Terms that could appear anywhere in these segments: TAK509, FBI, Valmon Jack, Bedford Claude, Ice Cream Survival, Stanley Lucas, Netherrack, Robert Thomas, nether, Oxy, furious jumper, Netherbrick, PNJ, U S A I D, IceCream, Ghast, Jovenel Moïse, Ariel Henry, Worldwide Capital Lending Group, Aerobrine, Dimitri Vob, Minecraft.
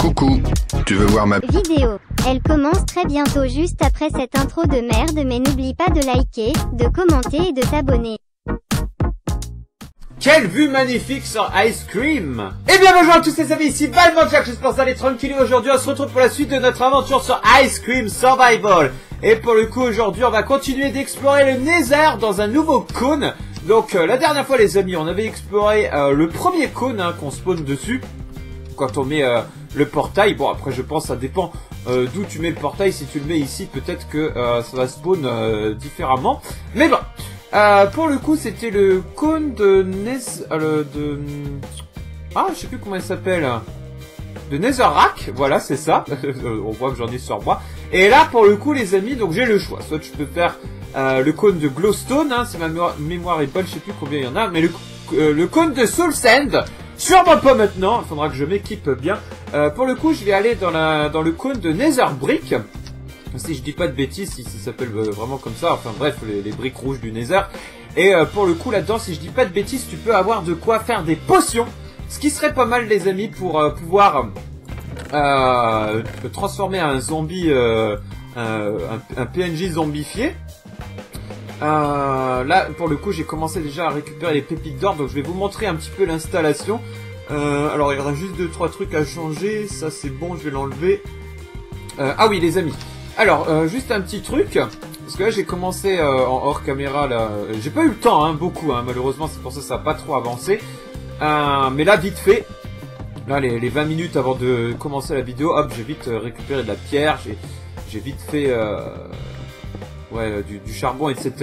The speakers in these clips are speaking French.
Coucou, tu veux voir ma vidéo? Elle commence très bientôt juste après cette intro de merde, mais n'oublie pas de liker, de commenter et de t'abonner. Quelle vue magnifique sur Ice Cream! Eh bien bonjour à tous les amis, ici Valmon Jack, j'espère que vous allez tranquille. Aujourd'hui on se retrouve pour la suite de notre aventure sur Ice Cream Survival. Et pour le coup aujourd'hui on va continuer d'explorer le Nether dans un nouveau cône. Donc la dernière fois les amis on avait exploré le premier cône qu'on spawn dessus. Quand on met le portail, bon après je pense ça dépend d'où tu mets le portail. Si tu le mets ici peut-être que ça va spawn différemment. Mais bon. Pour le coup, c'était le cône de je sais plus comment il s'appelle. De Netherrack, voilà, c'est ça. On voit que j'en ai sur moi. Et là, pour le coup, les amis, donc j'ai le choix. Soit je peux faire le cône de Glowstone, hein, si ma mémoire est bonne, je sais plus combien il y en a. Mais le cône de Soul Sand, sûrement pas maintenant. Il faudra que je m'équipe bien. Pour le coup, je vais aller dans le cône de Netherbrick. Si je dis pas de bêtises, si ça s'appelle vraiment comme ça, enfin bref, les briques rouges du Nether. Et pour le coup là-dedans, si je dis pas de bêtises, tu peux avoir de quoi faire des potions. Ce qui serait pas mal les amis pour pouvoir transformer un zombie, un PNJ zombifié. Là pour le coup j'ai commencé déjà à récupérer les pépites d'or, donc je vais vous montrer un petit peu l'installation. Alors il reste juste 2-3 trucs à changer, ça c'est bon, je vais l'enlever. Ah oui les amis. Alors, juste un petit truc, parce que là j'ai commencé en hors caméra, là, j'ai pas eu le temps, hein, beaucoup, hein, malheureusement, c'est pour ça que ça n'a pas trop avancé, mais là, vite fait, là, les 20 minutes avant de commencer la vidéo, hop, j'ai vite récupéré de la pierre, j'ai vite fait, ouais, du charbon, etc.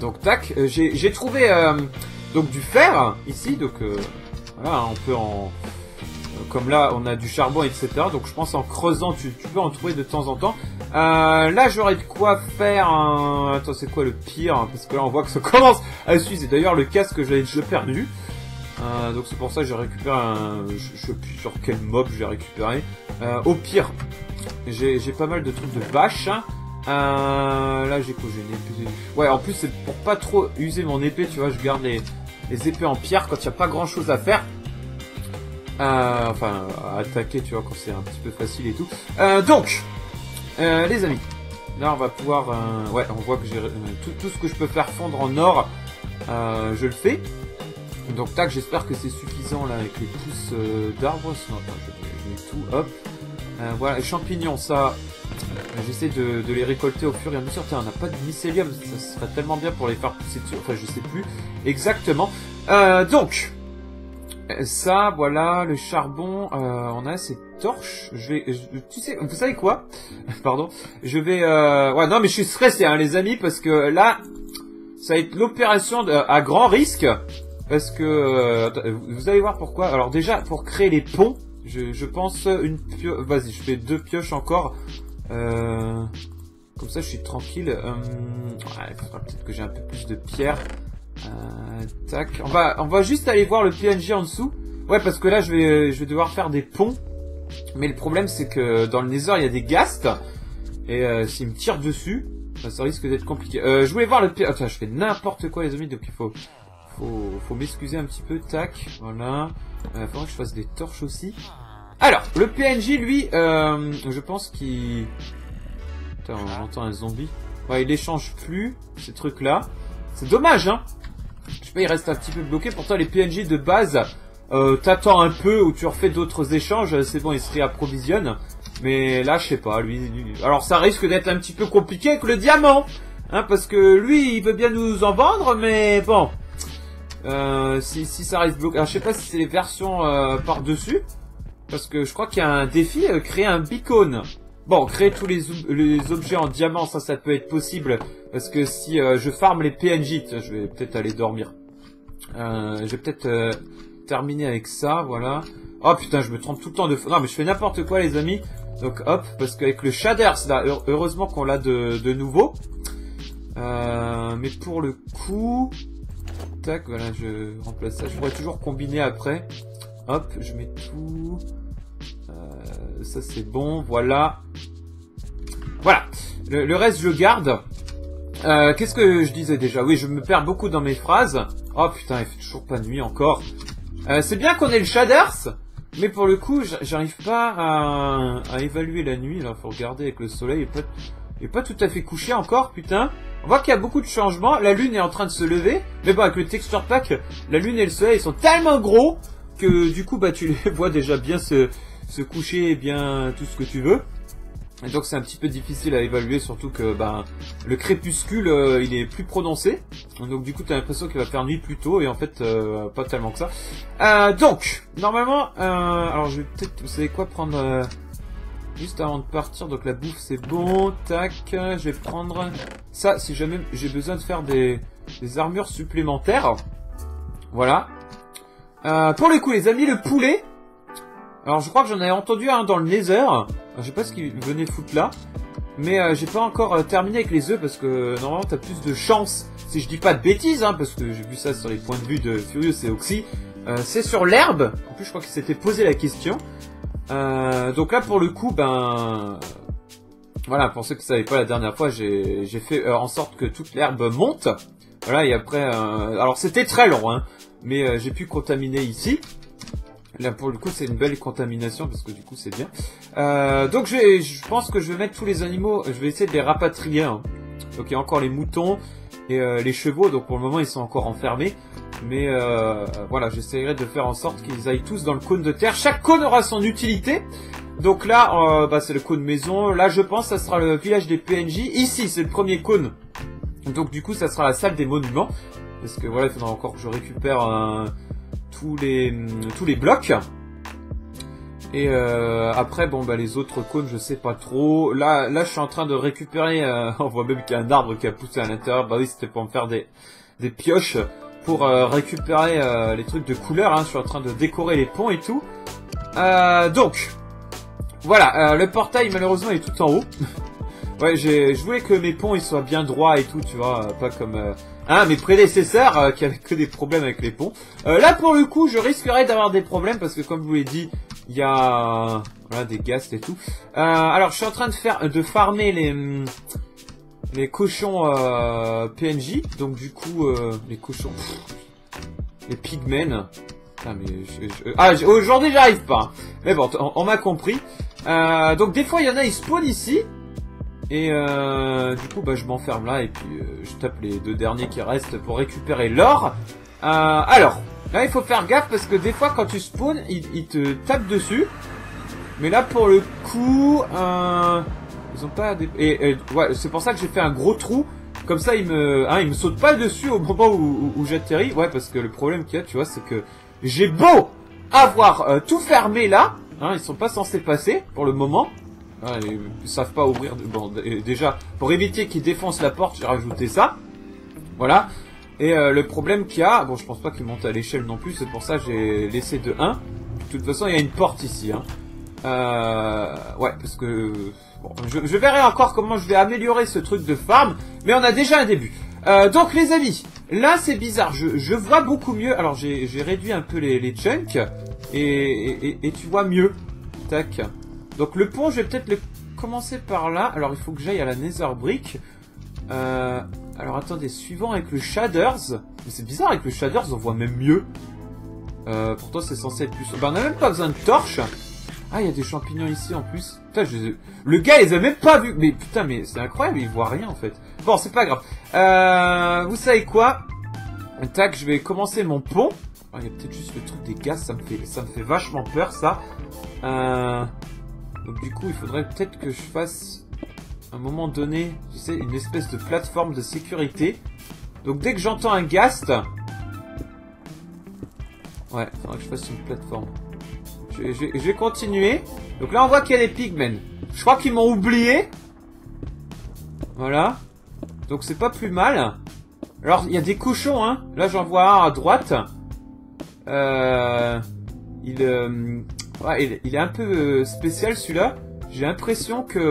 Donc, tac, j'ai trouvé, donc, du fer, ici, donc, voilà, on peut en... Comme là, on a du charbon, etc. Donc, je pense en creusant, tu peux en trouver de temps en temps. Là, j'aurais de quoi faire un... Attends, c'est quoi le pire? Parce que là, on voit que ça commence à s'user. D'ailleurs, le casque, que j'avais déjà perdu. Donc, c'est pour ça que j'ai récupéré un... Je sais plus sur quel mob j'ai récupéré. Au pire, j'ai pas mal de trucs de vache. Là, j'ai quoi? J'ai une épée... Ouais, en plus, c'est pour pas trop user mon épée, tu vois. Je garde les épées en pierre quand il n'y a pas grand-chose à faire. Enfin, attaquer, tu vois, quand c'est un petit peu facile et tout. Donc, les amis, là on va pouvoir... ouais, on voit que j'ai tout ce que je peux faire fondre en or, je le fais. Donc tac, j'espère que c'est suffisant là avec les pousses d'arbres. Non, attends, je mets tout, hop. Voilà, les champignons, ça, j'essaie de les récolter au fur et à mesure. Tiens, on n'a pas de mycélium, ça serait tellement bien pour les faire pousser dessus. Enfin, je sais plus exactement. Donc... Ça, voilà, le charbon, on a ces torches, tu sais, vous savez quoi? Pardon, je vais, ouais, non mais je suis stressé, hein, les amis, parce que là, ça va être l'opération à grand risque, parce que, vous allez voir pourquoi. Alors déjà, pour créer les ponts, je pense une pioche, vas-y, je fais 2 pioches encore, comme ça je suis tranquille, ouais, faudra peut-être que j'ai un peu plus de pierre. Tac, on va juste aller voir le PNJ en dessous. Ouais, parce que là je vais devoir faire des ponts. Mais le problème c'est que dans le Nether il y a des ghasts. Et s'ils me tirent dessus, ça risque d'être compliqué. Je voulais voir le PNJ. Attends, je fais n'importe quoi les amis, donc il faut m'excuser un petit peu. Tac, voilà. Faudrait que je fasse des torches aussi. Alors, le PNJ lui, je pense qu'il... Putain, on entend un zombie. Ouais, il échange plus ces trucs là. C'est dommage hein. Je sais pas, il reste un petit peu bloqué. Pourtant, les PNJ de base, t'attends un peu ou tu refais d'autres échanges. C'est bon, ils se réapprovisionnent. Mais là, je sais pas. Lui, alors, ça risque d'être un petit peu compliqué avec le diamant. Hein, parce que lui, il veut bien nous en vendre, mais bon. Si ça reste bloqué. Alors, je sais pas si c'est les versions par-dessus. Parce que je crois qu'il y a un défi, créer un beacon. Bon, créer tous les objets en diamant, ça peut être possible. Parce que si je farme les PNJ, je vais peut-être aller dormir. Je vais peut-être terminer avec ça, voilà. Oh putain, je me trompe tout le temps de... Non, mais je fais n'importe quoi, les amis. Donc hop, parce qu'avec le shaders, là, heureusement qu'on l'a de nouveau. Mais pour le coup... Tac, voilà, je remplace ça. Je pourrais toujours combiner après. Hop, je mets tout... ça c'est bon, voilà. Voilà, le reste je garde. Qu'est-ce que je disais déjà? Oui, je me perds beaucoup dans mes phrases. Oh putain, il fait toujours pas nuit encore. C'est bien qu'on ait le shaders, Mais pour le coup, j'arrive pas à évaluer la nuit, là, faut regarder avec le soleil, et pas tout à fait couché encore, putain. On voit qu'il y a beaucoup de changements, la lune est en train de se lever, mais bon, avec le texture pack, la lune et le soleil sont tellement gros, que du coup, bah, tu les vois déjà bien se coucher, bien tout ce que tu veux. Et donc c'est un petit peu difficile à évaluer, surtout que ben, le crépuscule il est plus prononcé. Donc du coup t'as l'impression qu'il va faire nuit plus tôt et en fait pas tellement que ça. Donc normalement, alors je vais peut-être, vous savez quoi, prendre juste avant de partir. Donc la bouffe c'est bon, tac, je vais prendre ça si jamais j'ai besoin de faire des armures supplémentaires. Voilà. Pour le coup les amis, le poulet. Alors je crois que j'en avais entendu un dans le Nether. Je sais pas ce qu'il venait foutre là. Mais j'ai pas encore terminé avec les œufs parce que normalement t'as plus de chance. Si je dis pas de bêtises, hein, parce que j'ai vu ça sur les points de vue de Furious et Oxy. C'est sur l'herbe. En plus je crois qu'il s'était posé la question. Donc là pour le coup, ben... Voilà, pour ceux qui ne savaient pas la dernière fois, j'ai fait en sorte que toute l'herbe monte. Voilà, et après... Alors c'était très long, hein, mais j'ai pu contaminer ici. Là pour le coup c'est une belle contamination parce que du coup c'est bien. Donc je pense que je vais mettre tous les animaux, je vais essayer de les rapatrier. Hein. Donc il y a encore les moutons et les chevaux, donc pour le moment ils sont encore enfermés. Mais voilà, j'essaierai de faire en sorte qu'ils aillent tous dans le cône de terre. Chaque cône aura son utilité. Donc là bah, c'est le cône maison, là je pense ça sera le village des PNJ. Ici c'est le premier cône, donc du coup ça sera la salle des monuments. Parce que voilà, il faudra encore que je récupère un... tous les blocs. Et après bon bah les autres cônes je sais pas trop. Là je suis en train de récupérer on voit même qu'il y a un arbre qui a poussé à l'intérieur. Bah oui, c'était pour me faire des pioches pour récupérer les trucs de couleur, hein. Je suis en train de décorer les ponts et tout. Donc voilà, le portail malheureusement il est tout en haut. Ouais, je voulais que mes ponts ils soient bien droits et tout, tu vois, pas comme hein, mes prédécesseurs qui avaient que des problèmes avec les ponts. Là pour le coup, je risquerais d'avoir des problèmes parce que comme je vous l'ai dit, il y a voilà, des ghasts et tout. Alors, je suis en train de farmer les cochons PNJ, donc du coup les cochons les pigmen. Ah, aujourd'hui j'arrive pas. Mais bon, on m'a compris. Donc des fois il y en a ils spawnent ici. Et du coup bah je m'enferme là et puis je tape les deux derniers qui restent pour récupérer l'or. Alors là il faut faire gaffe parce que des fois quand tu spawns ils te tapent dessus. Mais là pour le coup ils ont pas des... ouais, c'est pour ça que j'ai fait un gros trou. Comme ça ils me sautent pas dessus au moment où j'atterris. Ouais, parce que le problème qu'il y a, tu vois, c'est que j'ai beau avoir tout fermé là, hein, ils sont pas censés passer pour le moment. Ah, ils savent pas ouvrir. Bon, déjà, pour éviter qu'ils défoncent la porte, j'ai rajouté ça. Voilà. Et le problème qu'il y a... Bon, je pense pas qu'ils montent à l'échelle non plus. C'est pour ça que j'ai laissé de 1. De toute façon, il y a une porte ici. Hein. Ouais, parce que... Bon, je verrai encore comment je vais améliorer ce truc de farm. Mais on a déjà un début. Donc, les amis, là, c'est bizarre. Je vois beaucoup mieux. Alors, j'ai réduit un peu les chunks. Et tu vois mieux. Tac. Donc le pont, je vais peut-être le commencer par là. Alors il faut que j'aille à la Nether Brick. Alors attendez, suivant avec le Shaders. Mais c'est bizarre, avec le Shaders, on voit même mieux. Pourtant c'est censé être plus... Ben, on n'a même pas besoin de torches. Ah, il y a des champignons ici en plus. Putain, le gars, il les a même pas vus. Mais putain, mais c'est incroyable, il voit rien en fait. Bon, c'est pas grave. Vous savez quoi? Tac, je vais commencer mon pont. Il y a peut-être juste le truc des gaz, ça me fait vachement peur ça. Donc du coup, il faudrait peut-être que je fasse, à un moment donné, tu sais, une espèce de plateforme de sécurité. Donc dès que j'entends un ghast... Ouais, il faudrait que je fasse une plateforme. Je vais continuer. Donc là, on voit qu'il y a des pigmen. Je crois qu'ils m'ont oublié. Voilà. Donc c'est pas plus mal. Alors, il y a des cochons, hein. Là, j'en vois un à droite. Ouais, il est un peu spécial celui-là. J'ai l'impression que...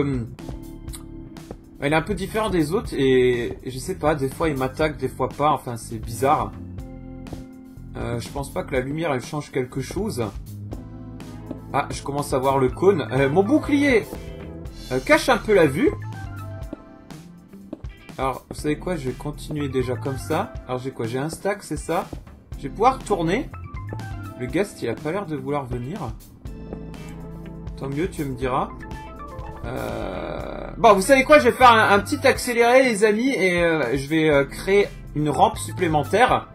Ouais, il est un peu différent des autres et je sais pas, des fois il m'attaque, des fois pas, enfin c'est bizarre. Je pense pas que la lumière elle change quelque chose. Ah, je commence à voir le cône. Mon bouclier cache un peu la vue. Alors, vous savez quoi, je vais continuer déjà comme ça. Alors j'ai quoi, j'ai un stack, c'est ça. Je vais pouvoir tourner. Le guest, il a pas l'air de vouloir venir. Tant mieux, tu me diras. Bon, vous savez quoi, je vais faire un petit accéléré, les amis, et je vais créer une rampe supplémentaire.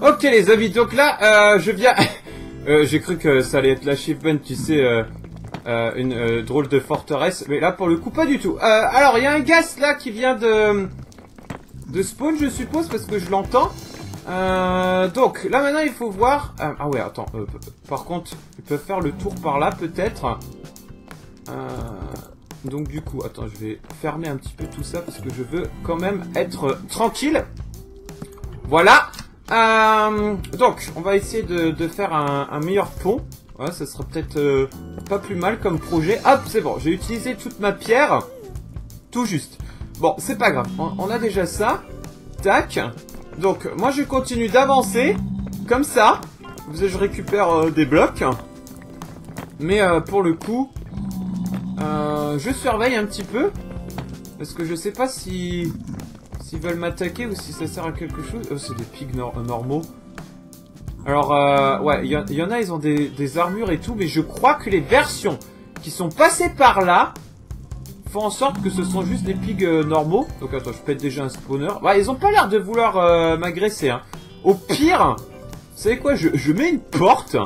Ok les amis, donc là je viens j'ai cru que ça allait être l'achievement, tu sais, une drôle de forteresse, mais là pour le coup pas du tout. Alors il y a un ghast là qui vient de spawn, je suppose, parce que je l'entends. Donc là maintenant il faut voir. Ah ouais, attends, par contre ils peuvent faire le tour par là peut-être. Donc du coup, attends, je vais fermer un petit peu tout ça parce que je veux quand même être tranquille. Voilà. Donc, on va essayer de faire un meilleur pont. Ouais, ça sera peut-être pas plus mal comme projet. Hop, c'est bon, j'ai utilisé toute ma pierre. Tout juste. Bon, c'est pas grave, on a déjà ça. Tac. Donc, moi je continue d'avancer. Comme ça. Je récupère des blocs. Mais pour le coup, je surveille un petit peu. Parce que je sais pas si... s'ils veulent m'attaquer ou si ça sert à quelque chose. Oh, c'est des pigs normaux. Alors, ouais, il y en a, ils ont des armures et tout. Mais je crois que les versions qui sont passées par là font en sorte que ce sont juste des pigs normaux. Donc, attends, je pète déjà un spawner. Ouais, ils ont pas l'air de vouloir m'agresser, hein. Au pire, vous savez quoi, je mets une porte.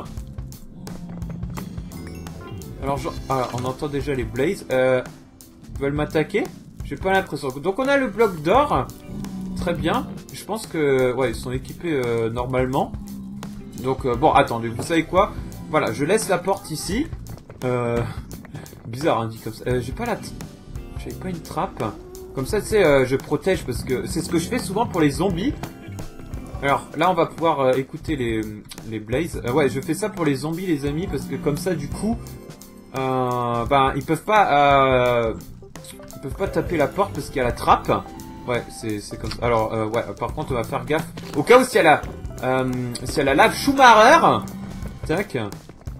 Alors, ah, on entend déjà les blazes. Ils veulent m'attaquer? J'ai pas l'impression. Donc on a le bloc d'or. Très bien. Je pense que... ouais, ils sont équipés normalement. Donc bon, attendez. Vous savez quoi? Voilà, je laisse la porte ici. Bizarre, hein, dit comme ça. J'ai pas la... J'avais pas une trappe. Comme ça, tu sais, je protège parce que... c'est ce que je fais souvent pour les zombies. Alors là, on va pouvoir écouter les blazes. Ouais, je fais ça pour les zombies, les amis. Parce que comme ça, du coup... ben, ils peuvent pas... ils peuvent pas taper la porte parce qu'il y a la trappe. Ouais, c'est comme ça. Alors, ouais, par contre, on va faire gaffe. Au cas où, s'il y a la, lave Schumacher. Tac.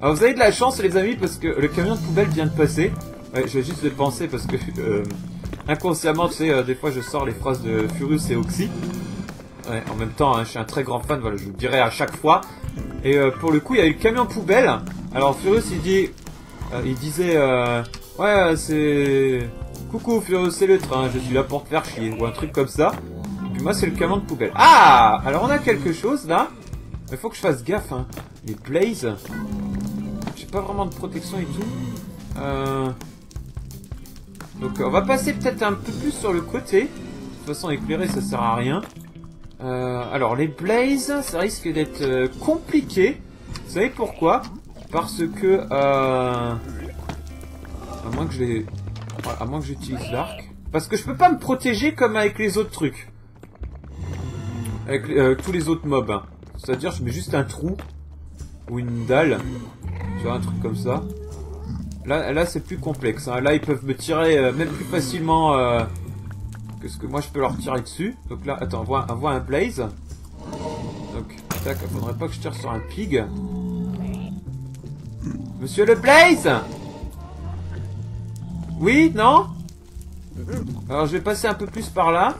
Alors, vous avez de la chance, les amis, parce que le camion de poubelle vient de passer. Ouais, je vais juste le penser parce que, inconsciemment, tu sais, des fois, je sors les phrases de Furious et Oxy. Ouais, en même temps, hein, je suis un très grand fan, voilà, je vous le dirai à chaque fois. Et pour le coup, il y a eu le camion poubelle. Alors, Furious, il disait... ouais, c'est... coucou, c'est le train, je suis là pour te faire chier, ou un truc comme ça. Puis moi, c'est le camion de poubelle. Ah! Alors, on a quelque chose, là. Il faut que je fasse gaffe, hein. Les blazes. J'ai pas vraiment de protection et tout. Donc, on va passer peut-être un peu plus sur le côté. De toute façon, éclairer, ça sert à rien. Alors, les blazes, ça risque d'être compliqué. Vous savez pourquoi? Parce que... à moins que je les... à moins que j'utilise l'arc. Parce que je peux pas me protéger comme avec les autres trucs. Avec tous les autres mobs. Hein. C'est-à-dire, je mets juste un trou. Ou une dalle. Tu vois, un truc comme ça. Là c'est plus complexe. Hein. Là, ils peuvent me tirer même plus facilement que ce que moi, je peux leur tirer dessus. Donc là, attends, on voit un blaze. Donc, tac, faudrait pas que je tire sur un pig. Monsieur le blaze! Oui, non? Alors, je vais passer un peu plus par là.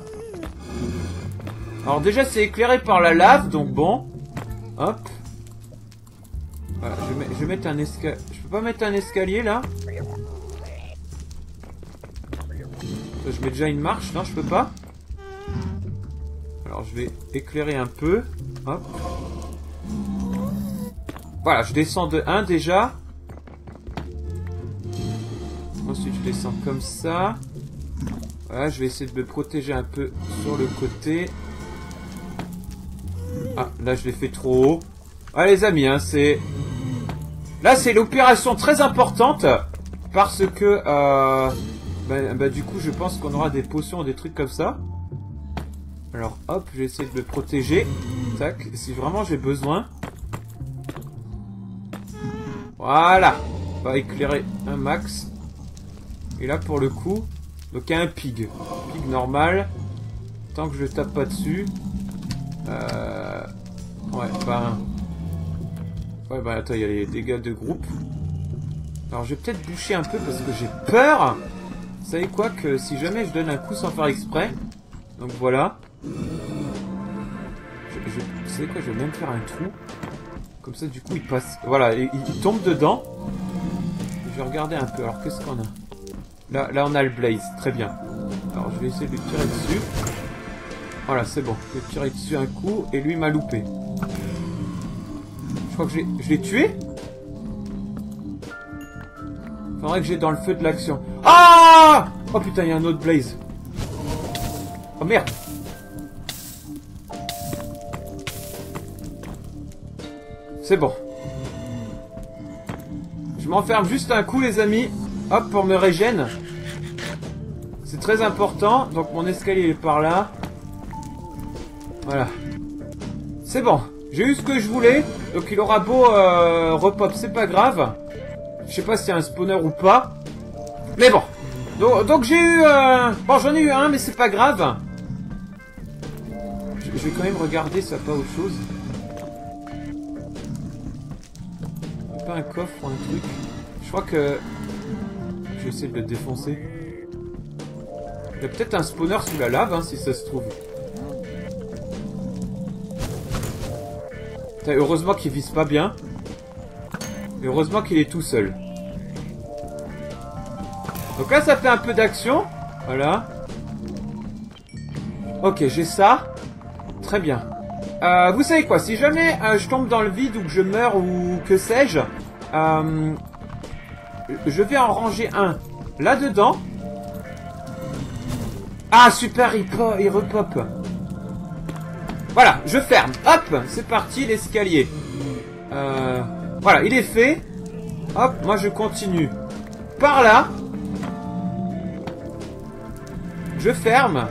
Alors, déjà, c'est éclairé par la lave, donc bon. Hop. Voilà, je vais mettre un escalier. Je peux pas mettre un escalier, là? Je mets déjà une marche, non, je peux pas. Alors, je vais éclairer un peu. Hop. Voilà, je descends de 1 déjà. Ensuite, je descends comme ça. Voilà, je vais essayer de me protéger un peu sur le côté. Ah, là je l'ai fait trop haut. Ah les amis, hein, c'est... Là c'est l'opération très importante. Parce que... du coup je pense qu'on aura des potions, des trucs comme ça. Alors hop, je vais essayer de me protéger. Tac, si vraiment j'ai besoin. Voilà. On va éclairer un max. Et là pour le coup... Donc il y a un pig. Pig normal. Tant que je tape pas dessus. Ouais, attends, il y a les dégâts de groupe. Alors je vais peut-être boucher un peu parce que j'ai peur. Vous savez quoi, que si jamais je donne un coup sans faire exprès. Donc voilà. Vous savez quoi, je vais même faire un trou. Comme ça du coup il passe. Voilà, il tombe dedans. Je vais regarder un peu. Alors qu'est-ce qu'on a là, là on a le blaze, très bien. Alors je vais essayer de lui tirer dessus. Voilà, c'est bon. Je vais tirer dessus un coup et lui m'a loupé. Je crois que je l'ai tué. Faudrait que j'ai dans le feu de l'action. Ah! Oh putain, il y a un autre blaze. Oh merde. C'est bon. Je m'enferme juste un coup les amis. Hop, pour me régénérer. C'est très important. Donc mon escalier est par là. Voilà. C'est bon. J'ai eu ce que je voulais. Donc il aura beau repop, c'est pas grave. Je sais pas s'il y a un spawner ou pas. Mais bon. Donc j'ai eu... Bon, j'en ai eu un, mais c'est pas grave. Je vais quand même regarder s'il n'y a pas autre chose. Pas un coffre ou un truc. Je crois que... Je vais essayer de le défoncer. Il y a peut-être un spawner sous la lave, hein, si ça se trouve. Heureusement qu'il vise pas bien. Et heureusement qu'il est tout seul. Donc là, ça fait un peu d'action. Voilà. Ok, j'ai ça. Très bien. Vous savez quoi? Si jamais je tombe dans le vide ou que je meurs ou que sais-je, je vais en ranger un là-dedans. Ah, super, il repop. Voilà, je ferme. Hop, c'est parti, l'escalier. Voilà, il est fait. Hop, moi je continue. Par là. Je ferme.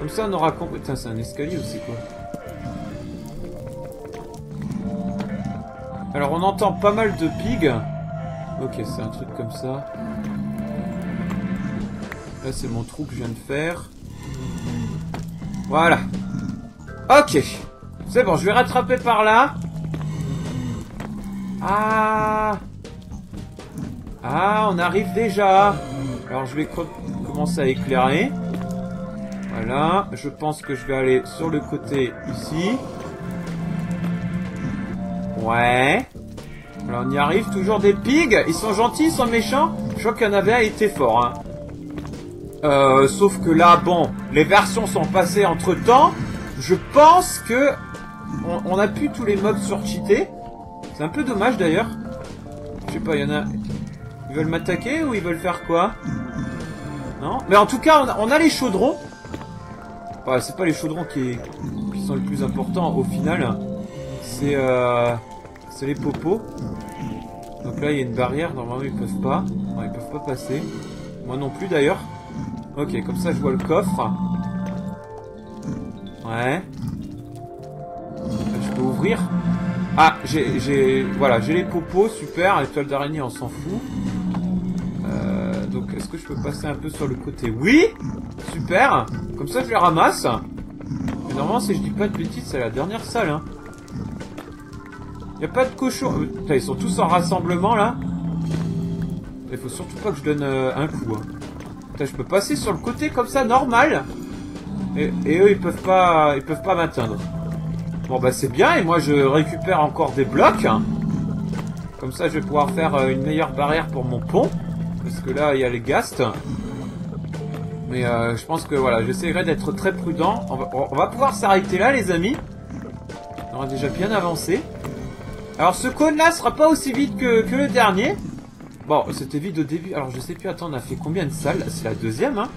Comme ça, on aura compris... Putain, c'est un escalier aussi, quoi. Alors, on entend pas mal de pigs. Ok, c'est un truc comme ça. Là, c'est mon trou que je viens de faire. Voilà. Ok, c'est bon, je vais rattraper par là. Ah, on arrive déjà. Alors je vais commencer à éclairer. Voilà, je pense que je vais aller sur le côté ici. Ouais. Alors on y arrive, toujours des pigs. Ils sont gentils, ils sont méchants. Je crois qu'il y en avait un qui était fort, hein. Sauf que là, bon, les versions sont passées entre temps. Je pense que on a pu tous les mobs surcheater. C'est un peu dommage d'ailleurs. Je sais pas, il y en a... Ils veulent m'attaquer ou ils veulent faire quoi? Non? Mais en tout cas, on a les chaudrons. Enfin, c'est pas les chaudrons qui sont le plus important au final. C'est les popos. Donc là, il y a une barrière. Normalement, ils peuvent pas. Non, ils peuvent pas passer. Moi non plus d'ailleurs. Ok, comme ça, je vois le coffre. Ouais. Je peux ouvrir. Ah, voilà, j'ai les popos, super. Étoile d'araignée, on s'en fout. Donc, est-ce que je peux passer un peu sur le côté? Oui! Super! Comme ça, je les ramasse. Mais normalement, si je dis pas de bêtises, c'est la dernière salle, hein. Y a pas de cochon. Putain, ils sont tous en rassemblement, là. Il faut surtout pas que je donne un coup, hein. Putain, je peux passer sur le côté comme ça, normal. Et eux, ils peuvent pas m'atteindre. Bon bah c'est bien, et moi je récupère encore des blocs. Comme ça je vais pouvoir faire une meilleure barrière pour mon pont. Parce que là il y a les ghasts. Mais je pense que voilà, j'essaierai d'être très prudent. On va pouvoir s'arrêter là les amis. On aura déjà bien avancé. Alors ce cône là sera pas aussi vite que le dernier. Bon, c'était vite au début. Alors je sais plus, attends, on a fait combien de salles? C'est la deuxième, hein.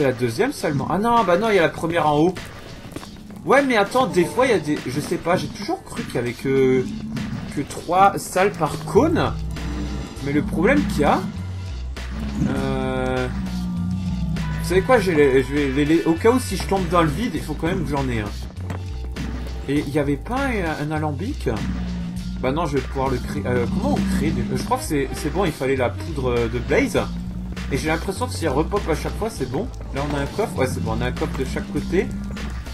c'était la deuxième seulement. Ah non, bah non, il y a la première en haut. Ouais, mais attends, des fois, il y a des... Je sais pas, j'ai toujours cru qu'avec que 3 salles par cône. Mais le problème qu'il y a... Vous savez quoi, au cas où si je tombe dans le vide, il faut quand même que j'en ai un. Et il n'y avait pas un alambic? Bah non, je vais pouvoir le créer. Comment on crée des... Je crois que c'est bon, il fallait la poudre de Blaze. Et j'ai l'impression que si elle repop à chaque fois, c'est bon. Là, on a un coffre. Ouais, c'est bon, on a un coffre de chaque côté.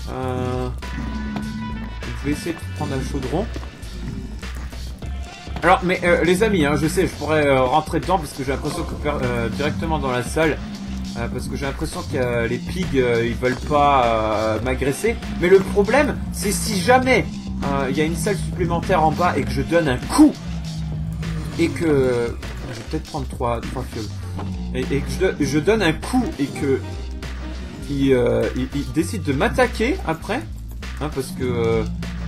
Je vais essayer de prendre un chaudron. Alors, mais les amis, hein, je sais, je pourrais rentrer dedans parce que j'ai l'impression que directement dans la salle, parce que j'ai l'impression que les pigs, ils veulent pas m'agresser. Mais le problème, c'est si jamais il y a une salle supplémentaire en bas et que je donne un coup et que je vais peut-être prendre 3 fioles et que je donne un coup et que ils décident de m'attaquer après, hein, parce que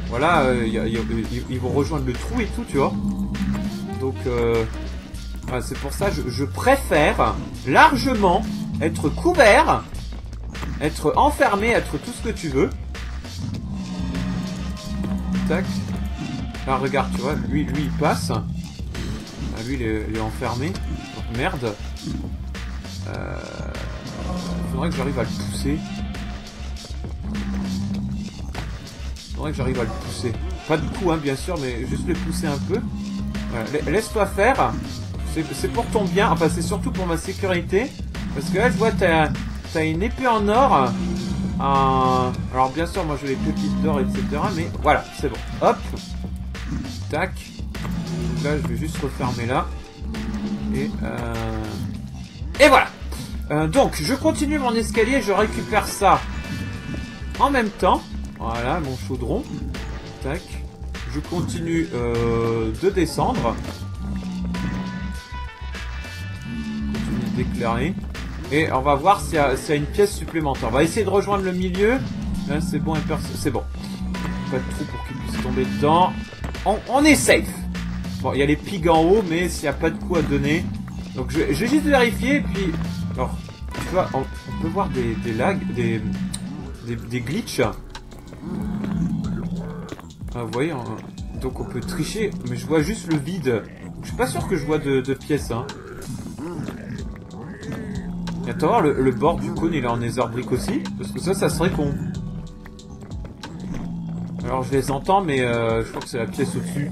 voilà, ils vont rejoindre le trou et tout, tu vois. Donc voilà, c'est pour ça je préfère largement être couvert, être enfermé, être tout ce que tu veux. Tac. Là, regarde, tu vois, lui il passe. Ah, lui il est enfermé. Donc, merde. Faudrait que j'arrive à le pousser. Pas de coup, hein, bien sûr, mais juste le pousser un peu. Voilà. Laisse-toi faire. C'est pour ton bien. Enfin, c'est surtout pour ma sécurité. Parce que là, je vois, t'as une épée en or. Alors, bien sûr, moi, j'ai les pépites d'or, etc. Mais voilà, c'est bon. Hop. Tac. Là, je vais juste refermer là. Et voilà. Donc, je continue mon escalier. Je récupère ça en même temps. Voilà, mon chaudron. Tac. Je continue de descendre. Continue d'éclairer. Et on va voir s'il y a une pièce supplémentaire. On va essayer de rejoindre le milieu. Là, c'est bon, c'est bon. Pas de trou pour qu'il puisse tomber dedans. On est safe. Bon, il y a les pigs en haut, mais s'il n'y a pas de coup à donner. Donc, je vais juste vérifier. Et puis, alors, tu vois, on peut voir des lags, des glitches. Ah, vous voyez, donc on peut tricher, mais je vois juste le vide. Je suis pas sûr que je vois de pièces, hein. Attends, voir, le bord du cône, il est en netherbrick aussi. Parce que ça serait con. Alors, je les entends, mais je crois que c'est la pièce au-dessus.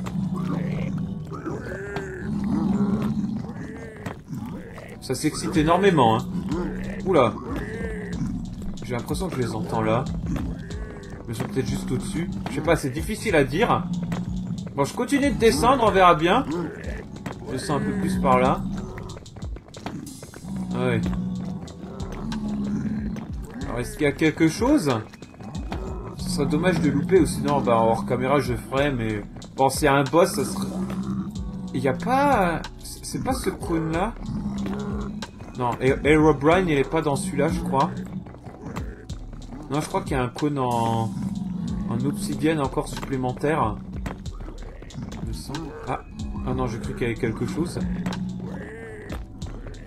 Ça s'excite énormément, hein. Oula. J'ai l'impression que je les entends là. Mais sont peut-être juste au-dessus. Je sais pas, c'est difficile à dire. Bon, je continue de descendre, on verra bien. Je descends un peu plus par là. Ah ouais. Alors, est-ce qu'il y a quelque chose? Ce serait dommage de louper, ou sinon, bah, hors caméra, je ferais, mais... Penser à un boss, ça serait... Il n'y a pas... C'est pas ce cône-là? Non, Aerobrine, il est pas dans celui-là, je crois. Non, je crois qu'il y a un cône en obsidienne encore supplémentaire. Il me semble... Ah non, j'ai cru qu'il y avait quelque chose.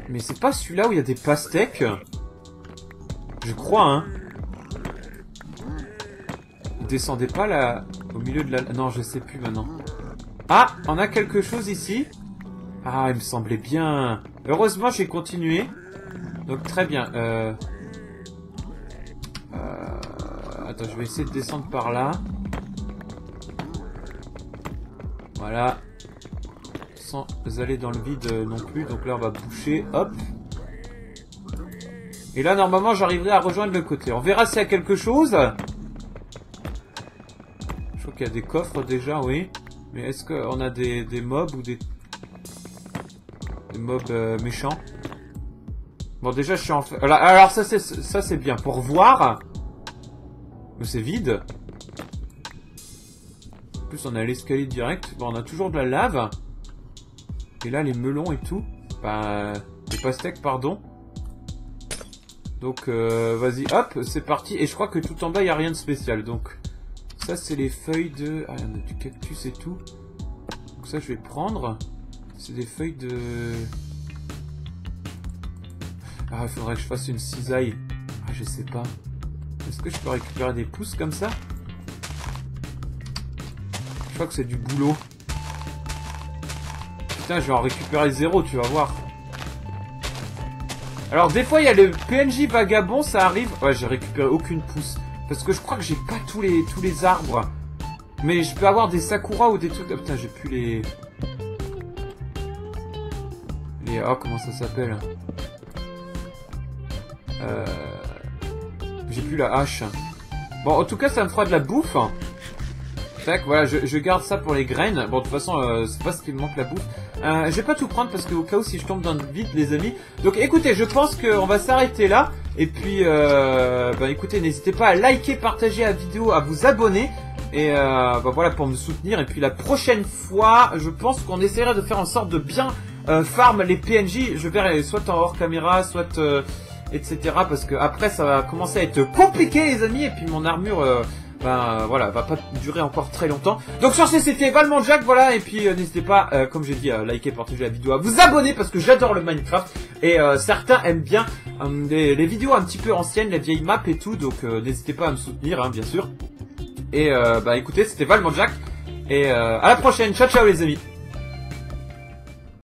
Mais c'est pas celui-là où il y a des pastèques? Je crois, hein. Descendez pas là... Au milieu de la... Non, je sais plus maintenant. Ah, on a quelque chose ici. Ah, il me semblait bien. Heureusement, j'ai continué. Donc, très bien. Attends, je vais essayer de descendre par là. Voilà. Sans aller dans le vide non plus. Donc là, on va boucher. Hop. Et là, normalement, j'arriverai à rejoindre le côté. On verra s'il y a quelque chose. Je crois qu'il y a des coffres déjà, oui. Mais est-ce qu'on a des mobs ou des mobs méchants? Bon, déjà, je suis en... Alors, ça, c'est bien. Pour voir... Mais c'est vide. En plus, on a l'escalier direct. Bon, on a toujours de la lave. Et là, les melons et tout. Bah, les pastèques, pardon. Donc, vas-y, hop, c'est parti. Et je crois que tout en bas, il n'y a rien de spécial. Donc, ça, c'est les feuilles de... Ah, il y en a du cactus et tout. Donc ça, je vais prendre. C'est des feuilles de... Ah, il faudrait que je fasse une cisaille. je sais pas. Est-ce que je peux récupérer des pousses comme ça? Je crois que c'est du boulot. Putain, je vais en récupérer zéro, tu vas voir. Alors des fois il y a le PNJ vagabond, ça arrive. Ouais, j'ai récupéré aucune pousse. Parce que je crois que j'ai pas tous les arbres. Mais je peux avoir des sakura ou des trucs... Oh, putain, j'ai plus les... Les... Oh, comment ça s'appelle? J'ai plus la hache. Bon, en tout cas, ça me fera de la bouffe. Tac, voilà, je garde ça pour les graines. Bon, de toute façon, c'est pas ce qui me manque, la bouffe. Je vais pas tout prendre parce que au cas où si je tombe dans le vide, les amis. Donc, écoutez, je pense qu'on va s'arrêter là. Et puis, bah, écoutez, n'hésitez pas à liker, partager la vidéo, à vous abonner. Et bah voilà, pour me soutenir. Et puis la prochaine fois, je pense qu'on essaiera de faire en sorte de bien farm les PNJ. Je verrai soit en hors caméra, soit etc. Parce que après ça va commencer à être compliqué, les amis. Et puis mon armure, voilà, va pas durer encore très longtemps. Donc sur ce, c'était Valmon Jack, voilà. Et puis n'hésitez pas, comme j'ai dit, à liker, partager la vidéo, à vous abonner parce que j'adore le Minecraft. Et certains aiment bien les vidéos un petit peu anciennes, les vieilles maps et tout. Donc n'hésitez pas à me soutenir, hein, bien sûr. Et bah écoutez, c'était Valmon Jack. Et à la prochaine, ciao ciao les amis.